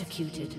executed.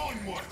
Onward!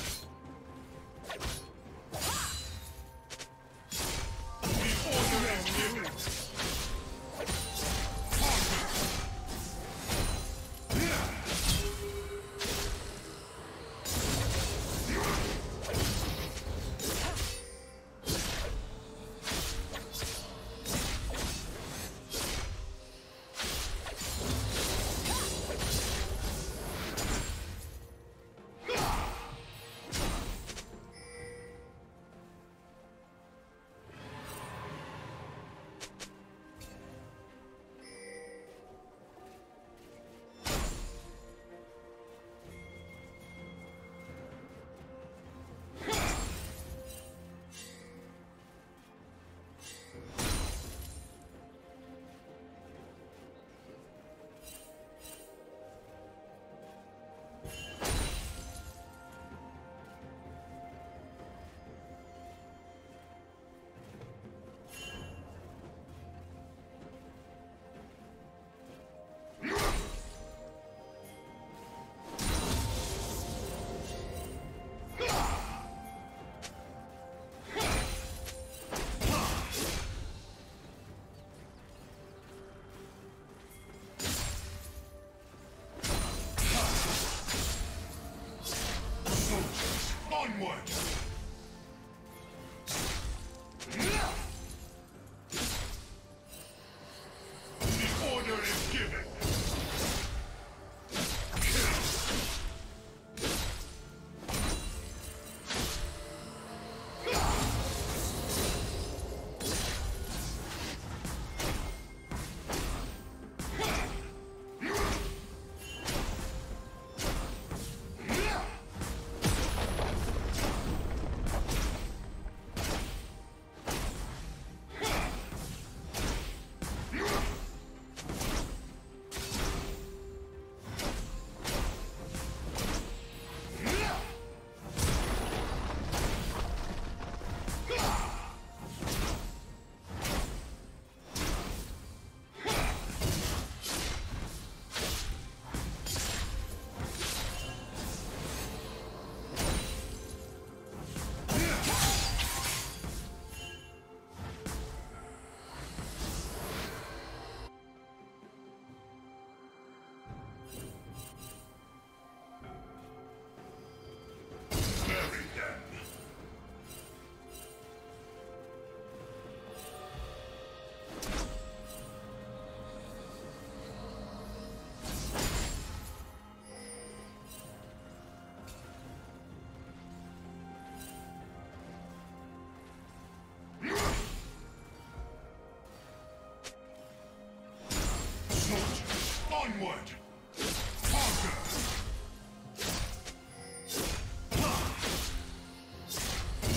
Conquer!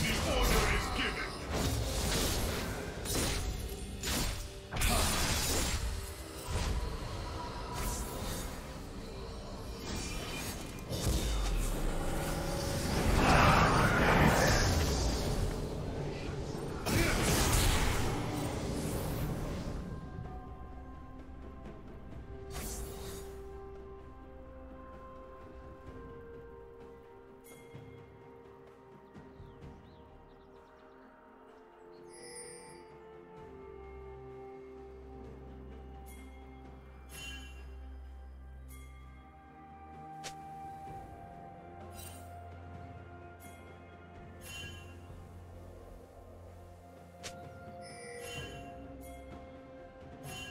The order is given!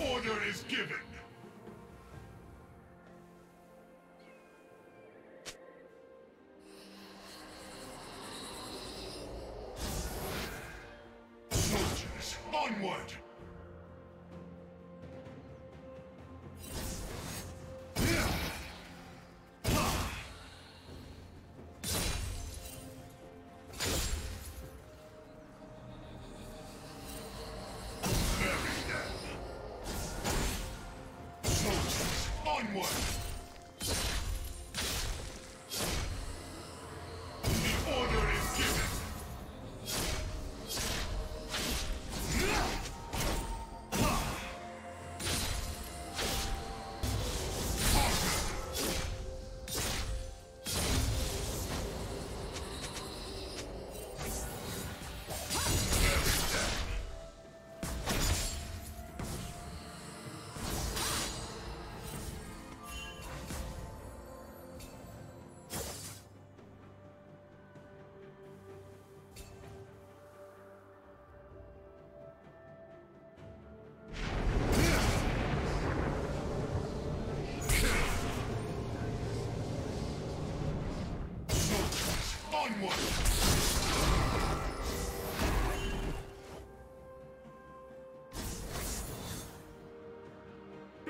Order is given. Soldiers, onward!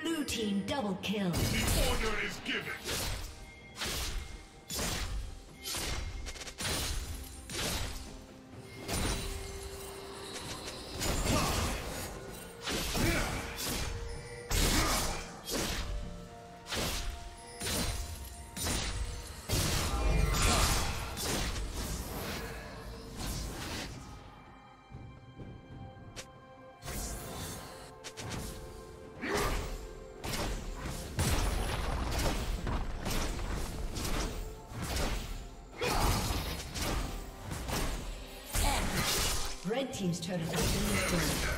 Blue team double kill. The order is given. Red team's turret has been destroyed.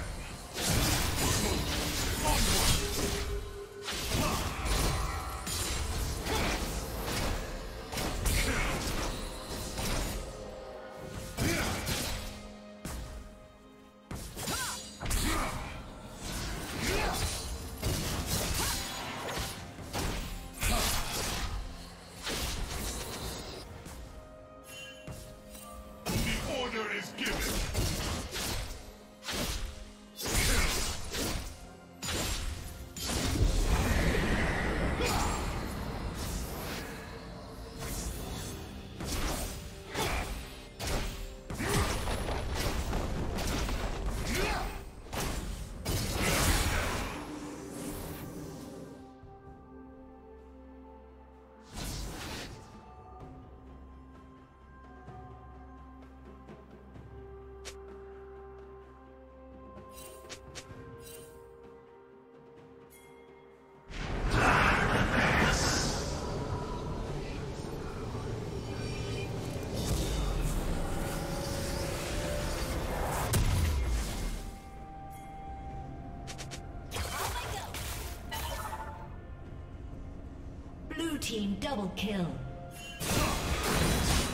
Double kill.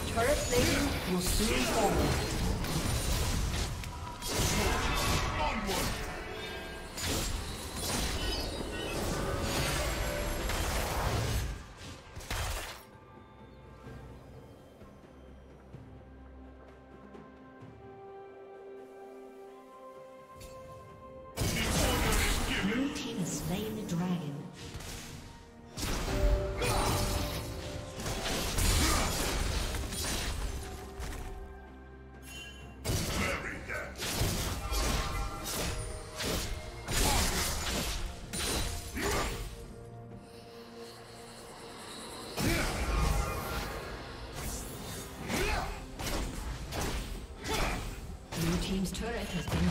Turret Turret plating will soon fall. Team's turret has been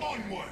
Onward!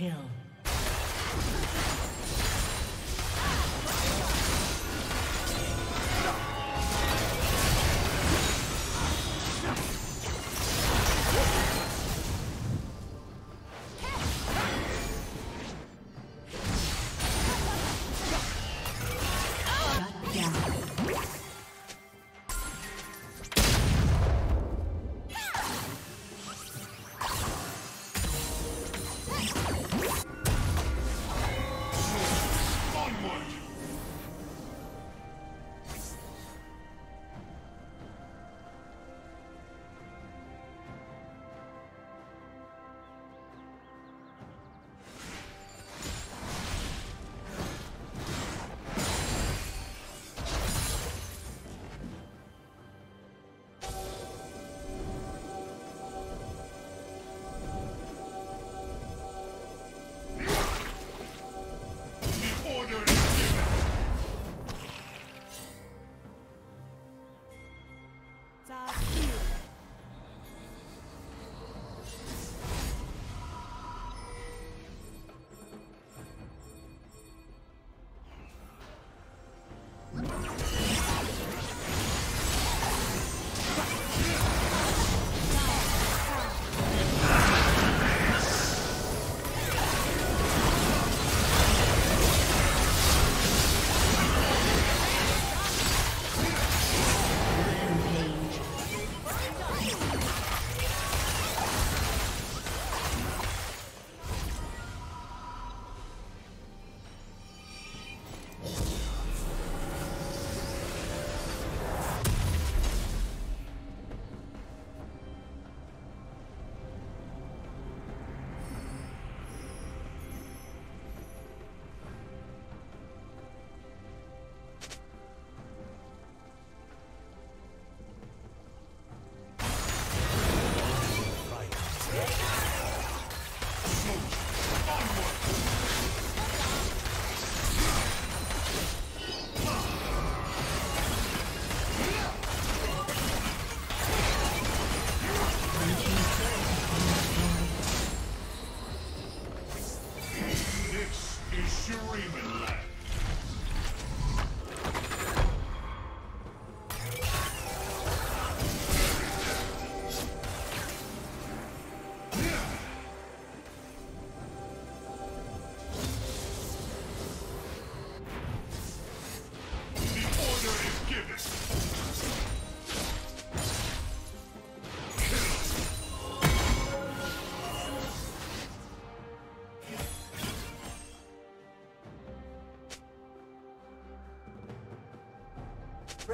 kill.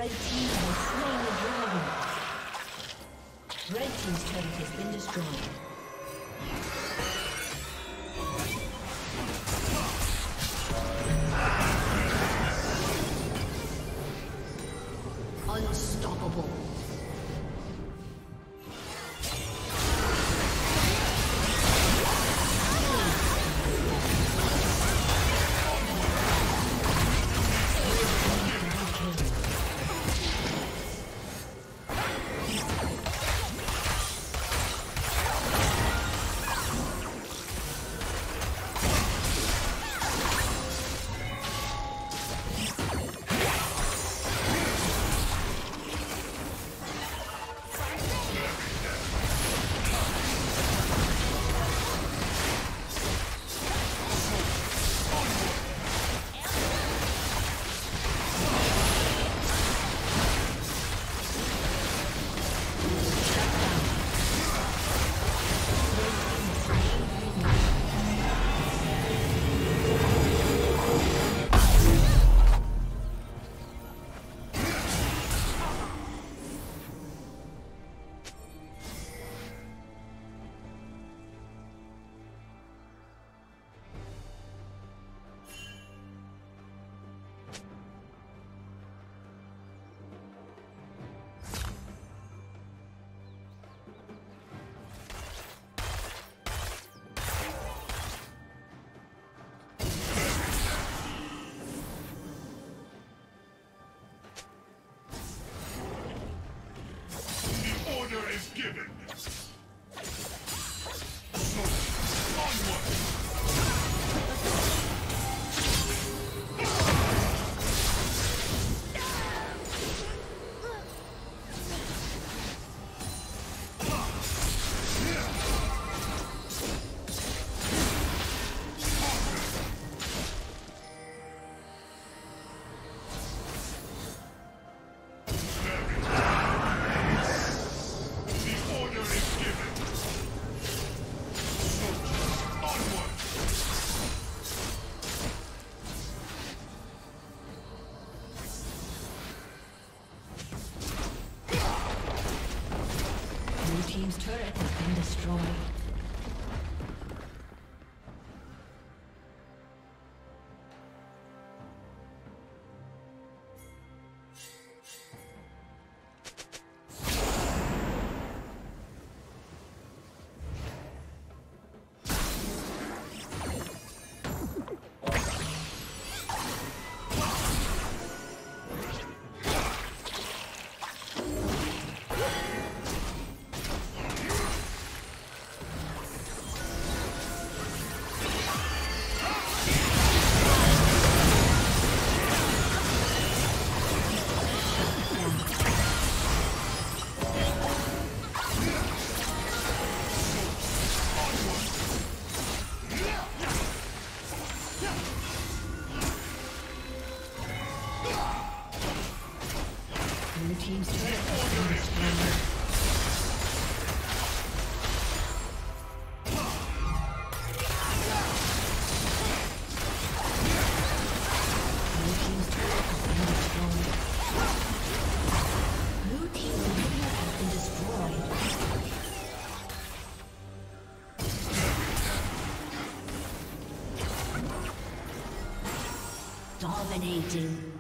Red team has slain the dragon. Red team's turret has been destroyed. destroyed. Dominating.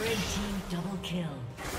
Red team double kill.